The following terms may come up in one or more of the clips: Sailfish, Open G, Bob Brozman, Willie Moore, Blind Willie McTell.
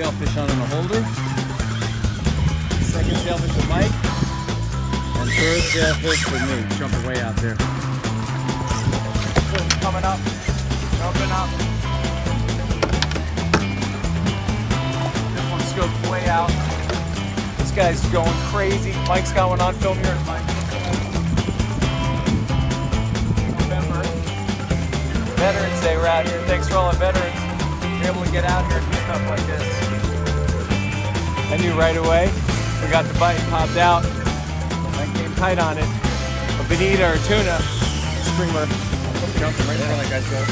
sailfish on in the holder, second sailfish with Mike, and third sailfish with me, jumping way out there. Coming up, jumping up. This one scoped way out. This guy's going crazy. Mike's got one on film here. Mike. Remember, Veterans Day, we're out here. Thanks for all the veterans. We're able to get out here and do stuff like this. I knew right away. We got the bite, popped out. I came tight on it. A bonita or a tuna. Streamer. Jumping right in front of that guy's head.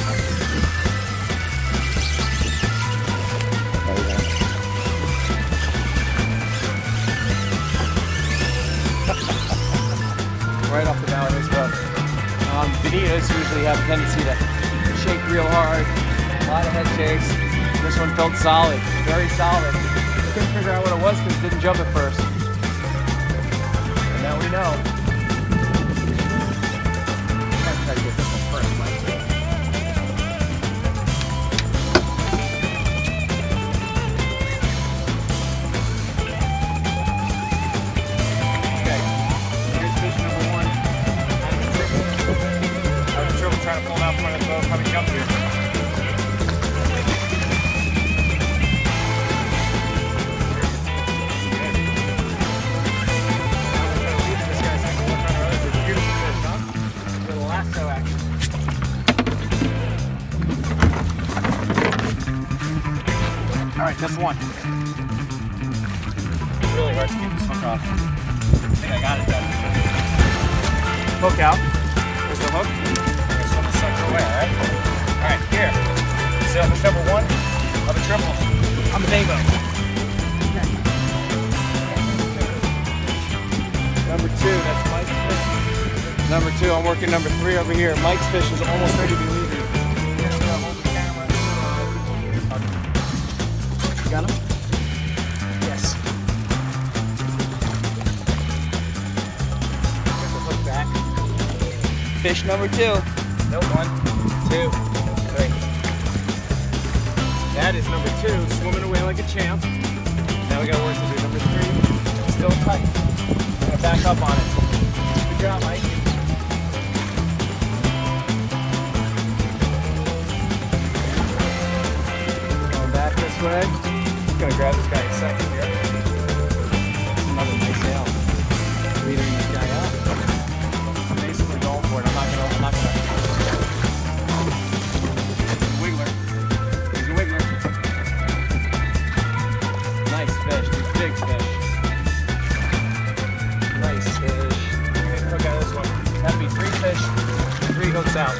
Right off the bow of his hook. Bonitas usually have a tendency to shake real hard. A lot of head shakes. This one felt solid, very solid. I couldn't figure out what it was because it didn't jump at first. And now we know. I'm gonna try to get this one first, Mike. Okay, here's fish number one. I was in trouble trying to pull it out from under the boat, probably jumped here. Alright, just one. It's really hard to get this hook off. I think I got it though. Hook out. There's the hook. I'm gonna swim the sucker away, alright? Alright, here. Sailfish number one of a triple. I'm the Nemo. Number two, that's Mike's fish. Number two, I'm working number three over here. Mike's fish is almost ready to be leaving. Got him? Yes. Get the hook back. Fish number two. No, one, two, three. That is number two, swimming away like a champ. Now we got work to do. Number three, still tight. I'm gonna back up on it. Good job, Mike. Going back this way. I'm gonna grab this guy in a second here. That's another nice sail. Leading this guy up. I'm basically going for it. I'm not gonna. Wiggler. He's a wiggler. Nice fish. These big fish. Nice fish. Okay, look at this one. That'd be three fish, three hooks out.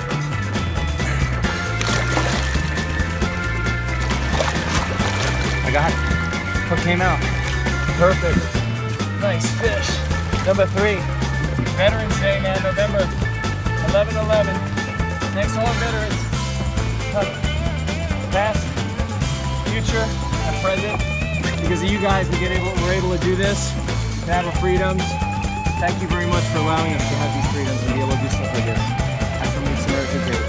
I got it. Hook came out. Perfect. Nice fish. Number three. Veterans Day, man. November 11/11. Thanks to all veterans. Past, future, and present. Because of you guys, we're able to do this, to have our freedoms. Thank you very much for allowing us to have these freedoms and be able to do stuff like this. That's what makes America great.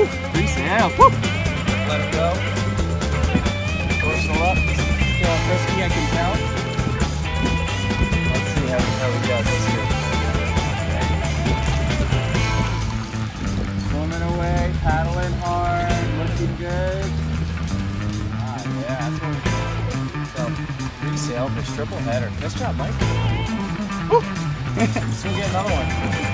Woo! Three snails. Woo! Let it go. Up. Still frisky, I can tell. Let's see how we got this here. Swimming away, paddling hard, looking good. Ah, yeah, that's what we're doing. So, three sailfish, triple header. Nice job, Mike. Woo! Soon get another one.